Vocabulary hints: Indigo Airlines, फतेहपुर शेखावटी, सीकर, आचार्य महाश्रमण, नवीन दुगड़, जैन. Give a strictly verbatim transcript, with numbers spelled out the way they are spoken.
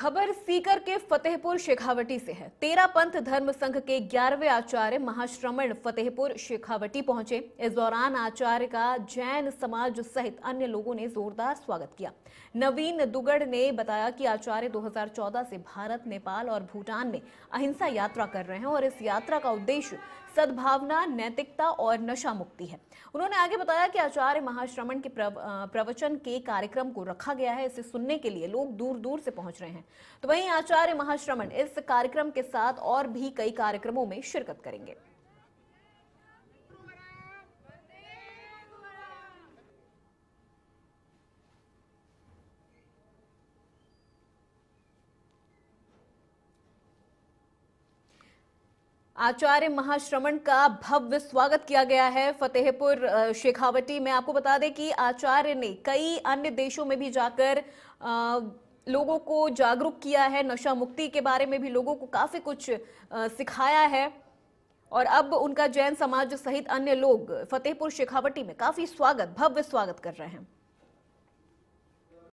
खबर सीकर के फतेहपुर शेखावटी से है। तेरा पंथ धर्म संघ के ग्यारहवें आचार्य महाश्रमण फतेहपुर शेखावटी पहुंचे। इस दौरान आचार्य का जैन समाज सहित अन्य लोगों ने जोरदार स्वागत किया। नवीन दुगड़ ने बताया कि आचार्य दो हज़ार चौदह से भारत, नेपाल और भूटान में अहिंसा यात्रा कर रहे हैं और इस यात्रा का उद्देश्य सद्भावना, नैतिकता और नशा मुक्ति है। उन्होंने आगे बताया कि आचार्य महाश्रमण के प्रव, प्रवचन के कार्यक्रम को रखा गया है। इसे सुनने के लिए लोग दूर दूर से पहुंच रहे हैं। तो वहीं आचार्य महाश्रमण इस कार्यक्रम के साथ और भी कई कार्यक्रमों में शिरकत करेंगे। आचार्य महाश्रमण का भव्य स्वागत किया गया है फतेहपुर शेखावटी में। आपको बता दें कि आचार्य ने कई अन्य देशों में भी जाकर आ, लोगों को जागरूक किया है, नशा मुक्ति के बारे में भी लोगों को काफी कुछ आ, सिखाया है। और अब उनका जैन समाज सहित अन्य लोग फतेहपुर शेखावटी में काफी स्वागत, भव्य स्वागत कर रहे हैं।